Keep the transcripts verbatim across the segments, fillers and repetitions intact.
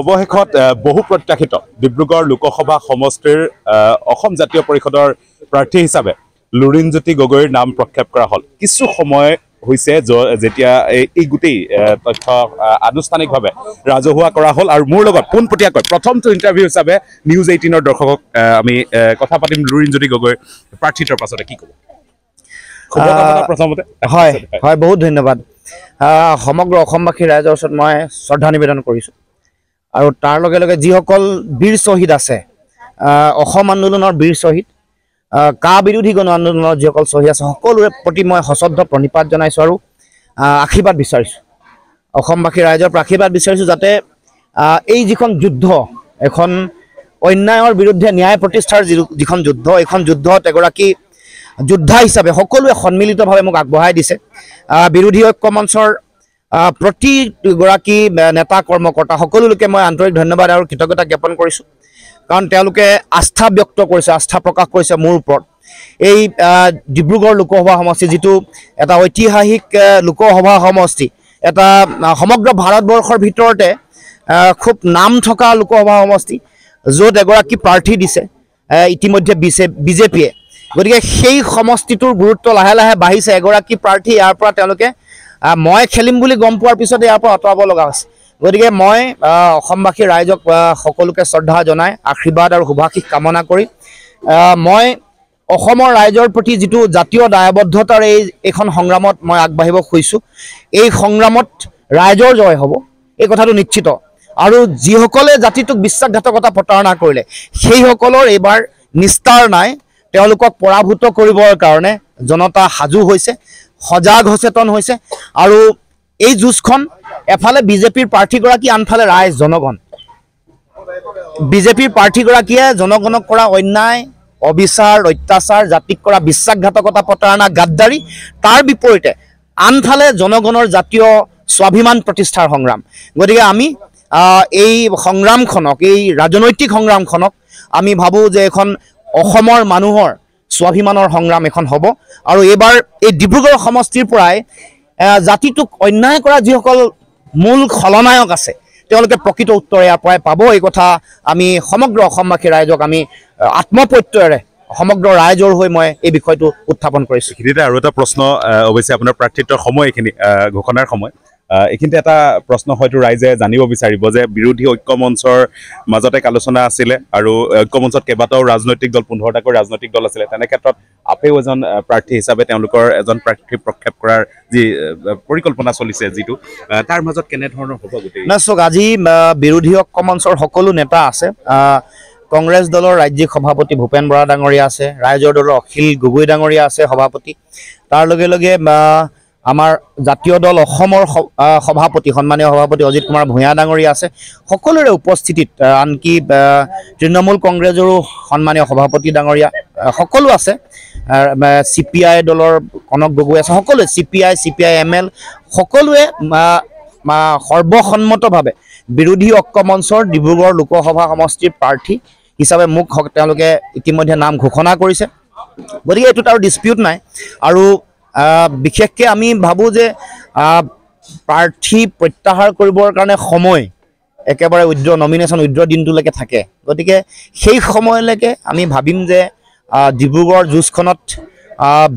অবশেষত বহু প্ৰত্যাশিত ডিব্ৰুগড় লোকসভা সমষ্টিৰ অসম জাতীয় পৰিষদৰ প্ৰাৰ্থী হিচাপে লুৰিণজ্যোতি গগৈৰ নাম প্ৰক্ষেপ কৰা হল। কিছু সময় হৈছে যেতিয়া এই গুটেই তথ্য আনুষ্ঠানিকভাৱে ৰাজহুৱা কৰা হল আৰু মোৰ লগত পোনপটীয়াকৈ প্ৰথমটো ইন্টাৰভিউ হিচাপে নিউজ এইটিন ৰ দৰ্শকক আমি কথা পাতিম লুৰিণজ্যোতি গগৈৰ প্ৰাৰ্থিত্বৰ পাছতে কি ক'ব। প্ৰথমতে হয় হয় বহুত ধন্যবাদ। সমগ্ৰ অসমবাসী ৰাইজৰ ওচৰত মই শ্ৰদ্ধা নিবেদন কৰিছো আৰু তাৰ লগে লগে যিসকল বীৰ শহীদ আছে, অসম আন্দোলনৰ বীৰ শহীদ, কা বিৰোধী গণ আন্দোলনৰ যিসকল শহীদ আছে সকলোৰে প্ৰতি মই সশ্ৰদ্ধ প্ৰণিপাত জনাইছোঁ আৰু আশীৰ্বাদ বিচাৰিছোঁ, অসমবাসী ৰাইজৰ পৰা আশীৰ্বাদ বিচাৰিছোঁ যাতে এই যিখন যুদ্ধ, এখন অন্যায়ৰ বিৰুদ্ধে ন্যায় প্ৰতিষ্ঠাৰ যিখন যুদ্ধ, এইখন যুদ্ধত এগৰাকী যোদ্ধা হিচাপে সকলোৱে সন্মিলিতভাৱে মোক আগবঢ়াই দিছে। বিৰোধী ঐক্য মঞ্চৰ প্ৰতিগৰাকী নেতা কৰ্মকৰ্তা সকলোকে মই আন্তৰিক ধন্যবাদ আৰু কৃতজ্ঞতা জ্ঞাপন কৰিছোঁ, কাৰণ তেওঁলোকে আস্থা ব্যক্ত কৰিছে, আস্থা প্ৰকাশ কৰিছে মোৰ ওপৰত। এই ডিব্ৰুগড় লোকসভা সমষ্টি যিটো এটা ঐতিহাসিক লোকসভা সমষ্টি, এটা সমগ্ৰ ভাৰতবৰ্ষৰ ভিতৰতে খুব নাম থকা লোকসভা সমষ্টি, য'ত এগৰাকী প্ৰাৰ্থী দিছে ইতিমধ্যে বিজেপিয়ে। গতিকে সেই সমষ্টিটোৰ গুৰুত্ব লাহে লাহে বাঢ়িছে। এগৰাকী প্ৰাৰ্থী, ইয়াৰ পৰা তেওঁলোকে মই খেলিম বুলি গম পোৱাৰ পিছত ইয়াৰ পৰা আঁতৰাব লগা হৈছে। গতিকে মই অসমবাসী ৰাইজক সকলোকে শ্ৰদ্ধা জনাই আশীৰ্বাদ আৰু শুভাশীষ কামনা কৰি মই অসমৰ ৰাইজৰ প্ৰতি যিটো জাতীয় দায়বদ্ধতাৰ এই এইখন সংগ্ৰামত মই আগবাঢ়িব খুজিছোঁ। এই সংগ্ৰামত ৰাইজৰ জয় হ'ব, এই কথাটো নিশ্চিত। আৰু যিসকলে জাতিটোক বিশ্বাসঘাতকতা প্ৰতাৰণা কৰিলে সেইসকলৰ এইবাৰ নিস্তাৰ নাই। তেওঁলোকক পৰাভূত কৰিবৰ কাৰণে জনতা সাজু হৈছে, সজাগ সচেতন হৈছে। আৰু এই যুঁজখন এফালে বিজেপিৰ প্ৰাৰ্থীগৰাকী, আনফালে ৰাইজ জনগণ। বিজেপিৰ প্ৰাৰ্থীগৰাকীয়ে জনগণক কৰা অন্যায়, অবিচাৰ, অত্যাচাৰ, জাতিক কৰা বিশ্বাসঘাতকতা, প্ৰতাৰণা, গাদ্দাৰী, তাৰ বিপৰীতে আনফালে জনগণৰ জাতীয় স্বাভিমান প্ৰতিষ্ঠাৰ সংগ্ৰাম। গতিকে আমি এই সংগ্ৰামখনক, এই ৰাজনৈতিক সংগ্ৰামখনক আমি ভাবোঁ যে এখন অসমৰ মানুহৰ স্বাভিমানৰ সংগ্ৰাম এখন হ'ব। আৰু এইবাৰ এই ডিব্ৰুগড় সমষ্টিৰ পৰাই জাতিটোক অন্যায় কৰা যিসকল মূল খলনায়ক আছে তেওঁলোকে প্ৰকৃত উত্তৰ ইয়াৰ পৰাই পাব। এই কথা আমি সমগ্ৰ অসমবাসী ৰাইজক আমি আত্মপ্ৰত্যয়েৰে সমগ্ৰ ৰাইজৰ হৈ মই এই বিষয়টো উত্থাপন কৰিছোঁ। এইখিনিতে আৰু এটা প্ৰশ্ন, অৱশ্যে আপোনাৰ প্ৰাৰ্থিত্বৰ সময়, এইখিনি ঘোষণাৰ সময়, এইখিনিতে এটা প্ৰশ্ন হয়তো ৰাইজে জানিব বিচাৰিব যে বিৰোধী ঐক্য মঞ্চৰ মাজতে এক আলোচনা আছিলে আৰু ঐক্য মঞ্চত কেইবাটাও ৰাজনৈতিক দল, পোন্ধৰটাকৈ ৰাজনৈতিক দল আছিলে। তেনে ক্ষেত্ৰত আপেও এজন প্ৰাৰ্থী হিচাপে তেওঁলোকৰ এজন প্ৰাৰ্থী প্ৰক্ষেপ কৰাৰ যি পৰিকল্পনা চলিছে, যিটো তাৰ মাজত কেনেধৰণৰ হ'ব গোটেই নাচক। আজি বিৰোধী ঐক্য মঞ্চৰ সকলো নেতা আছে, কংগ্ৰেছ দলৰ ৰাজ্যিক সভাপতি ভূপেন বৰা ডাঙৰীয়া আছে, ৰাইজৰ দলৰ অখিল গগৈ ডাঙৰীয়া আছে সভাপতি, তাৰ লগে লগে আমাৰ জাতীয় দল অসমৰ সভাপতি সন্মানীয় সভাপতি অজিত কুমাৰ ভূঞা ডাঙৰীয়া আছে। সকলোৰে উপস্থিতিত আনকি তৃণমূল কংগ্ৰেছৰো সন্মানীয় সভাপতি ডাঙৰীয়া সকলো আছে, চি পি আই দলৰ কনক গগৈ আছে, সকলোৱে C P I C P I M L সকলোৱে সৰ্বসন্মতভাৱে বিৰোধী ঐক্য মঞ্চৰ ডিব্ৰুগড় লোকসভা সমষ্টিৰ প্ৰাৰ্থী হিচাপে মোক তেওঁলোকে ইতিমধ্যে নাম ঘোষণা কৰিছে। গতিকে এইটোত আৰু ডিছপিউট নাই। আৰু বিশেষকৈ আমি ভাবোঁ যে প্ৰাৰ্থী প্ৰত্যাহাৰ কৰিবৰ কাৰণে সময় একেবাৰে উইথড্ৰ, নমিনেশ্যন উইথড্ৰ দিনটোলৈকে থাকে। গতিকে সেই সময়লৈকে আমি ভাবিম যে ডিব্ৰুগড় যুঁজখনত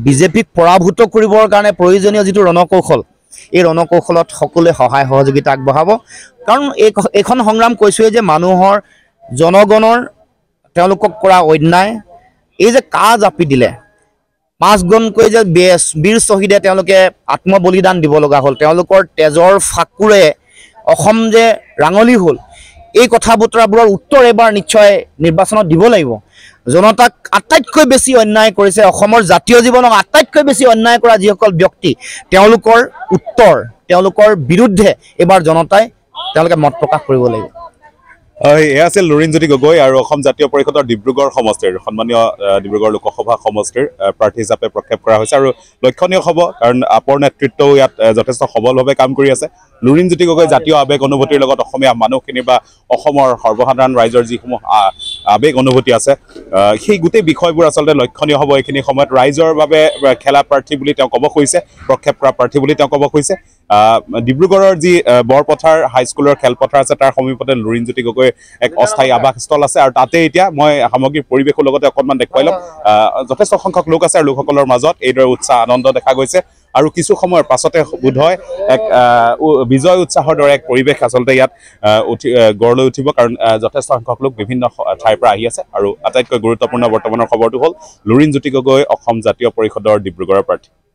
বিজেপিক পৰাভূত কৰিবৰ কাৰণে প্ৰয়োজনীয় যিটো ৰণকৌশল, এই ৰণকৌশলত সকলোৱে সহায় সহযোগিতা আগবঢ়াব। কাৰণ এই এইখন সংগ্ৰাম কৈছোঁৱেই যে মানুহৰ, জনগণৰ তেওঁলোকক কৰা অন্যায়, এই যে কা জাপি দিলে, পাঁচজনকৈ যে বীৰ শ্বহীদে তেওঁলোকে আত্মবলিদান দিব লগা হ'ল, তেওঁলোকৰ তেজৰ ফাকুৰে অসম যে ৰাঙলী হ'ল, এই কথা বতৰাবোৰৰ উত্তৰ এবাৰ নিশ্চয় নিৰ্বাচনত দিব লাগিব। জনতাক আটাইতকৈ বেছি অন্যায় কৰিছে, অসমৰ জাতীয় জীৱনক আটাইতকৈ বেছি অন্যায় কৰা যিসকল ব্যক্তি, তেওঁলোকৰ উত্তৰ, তেওঁলোকৰ বিৰুদ্ধে এইবাৰ জনতাই তেওঁলোকে মত প্ৰকাশ কৰিব লাগিব। এয়া আছিল লুৰিণজ্যোতি গগৈ আৰু অসম জাতীয় পৰিষদৰ ডিব্ৰুগড় সমষ্টিৰ সন্মানীয় ডিব্ৰুগড় লোকসভা সমষ্টিৰ প্ৰাৰ্থী হিচাপে প্ৰক্ষেপ কৰা হৈছে। আৰু লক্ষণীয় হ'ব, কাৰণ আপৰ নেতৃত্বও ইয়াত যথেষ্ট সবলভাৱে কাম কৰি আছে। লুৰিণজ্যোতি গগৈ জাতীয় আৱেগ অনুভূতিৰ লগত অসমীয়া মানুহখিনি বা অসমৰ সৰ্বসাধাৰণ ৰাইজৰ যিসমূহ আৱেগ অনুভূতি আছে সেই গোটেই বিষয়বোৰ আচলতে লক্ষণীয় হ'ব। এইখিনি সময়ত ৰাইজৰ বাবে খেলা প্ৰাৰ্থী বুলি তেওঁ ক'ব খুজিছে, প্ৰক্ষেপ কৰা প্ৰাৰ্থী বুলি তেওঁ ক'ব খুজিছে। ডিব্ৰুগড়ৰ যি বৰপথাৰ হাইস্কুলৰ খেলপথাৰ আছে তাৰ সমীপতে লুৰিঞ্জ্যোতি গগৈ এক অস্থায়ী আবাসস্থল আছে আৰু তাতে এতিয়া মই সামগ্ৰিক পৰিৱেশৰ লগতে অকণমান দেখুৱাইলম যথেষ্ট সংখ্যক লোক আছে আৰু লোকসকলৰ মাজত এইদৰে উৎসাহ আনন্দ দেখা গৈছে আৰু কিছু সময়ৰ পাছতে বুধ হয় এক বিজয় উৎসাহৰ দৰে এক পৰিৱেশ আচলতে ইয়াত গড়লৈ উঠিব কাৰণ যথেষ্ট সংখ্যক লোক বিভিন্ন ঠাইৰ পৰা আহি আছে আৰু আটাইতকৈ গুৰুত্বপূৰ্ণ বৰ্তমানৰ খবৰটো হ'ল লুৰিঞ্জ্যোতি গগৈ অসম জাতীয় পৰিষদৰ ডিব্ৰুগড়ৰ প্ৰাৰ্থী।